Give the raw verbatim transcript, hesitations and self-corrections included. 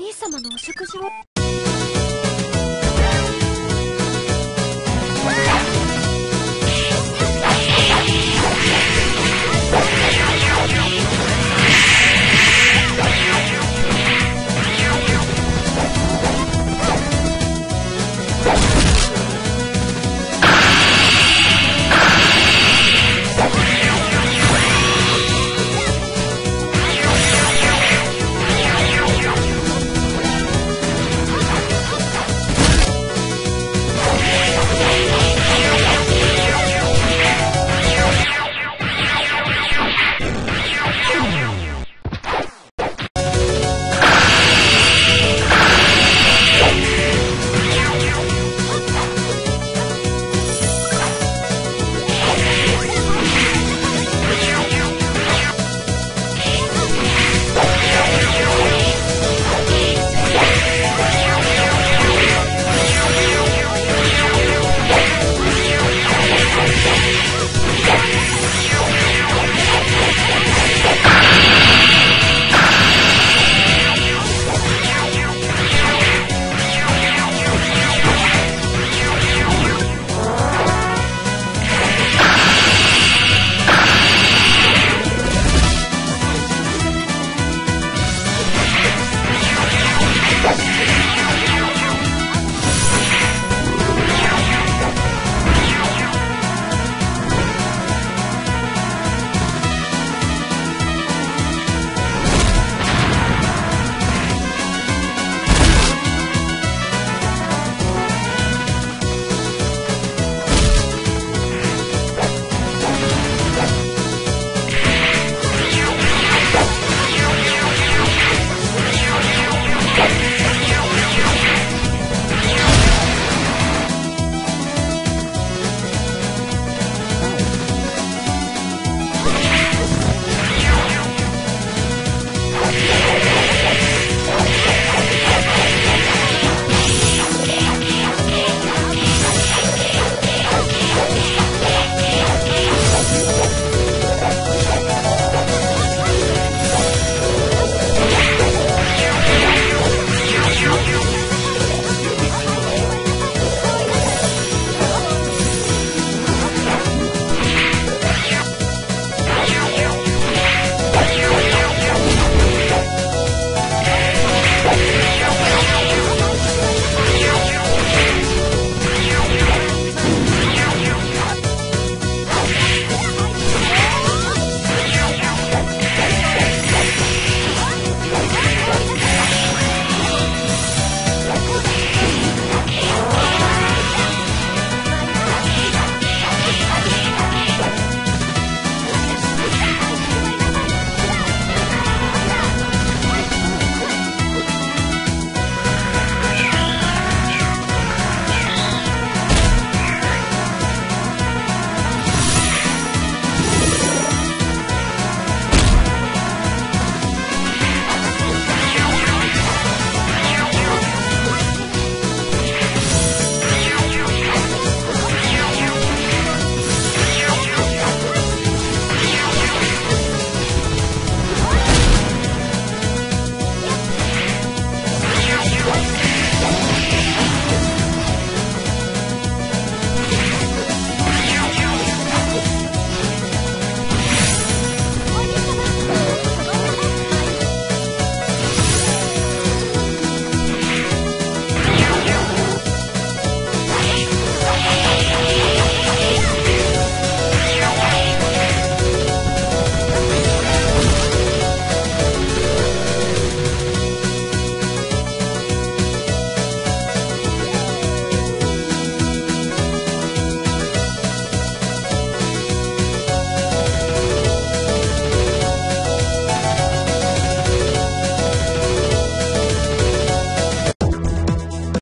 兄様のお食事を。